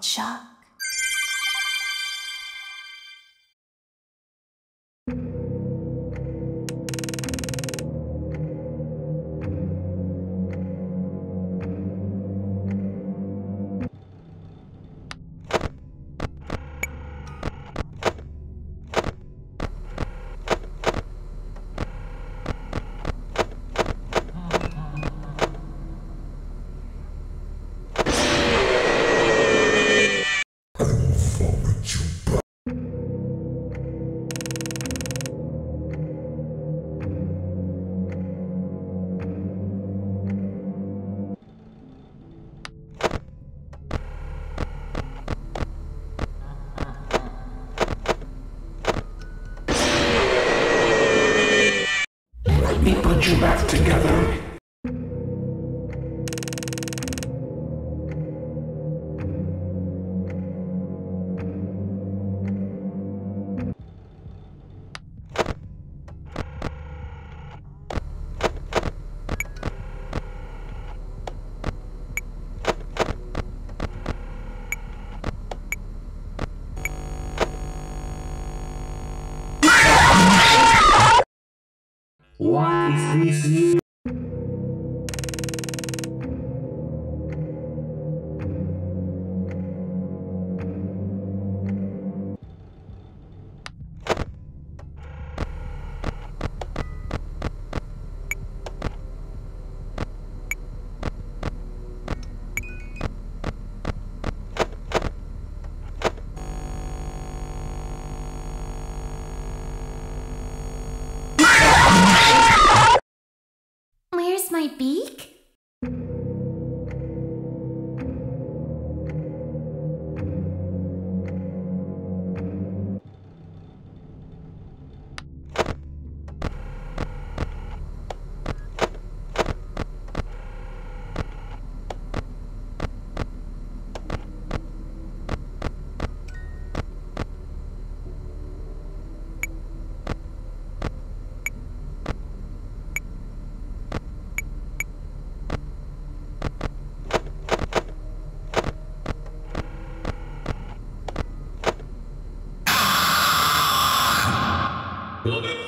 called shock. Let me put you back together. Why is this you? My beak? Love it.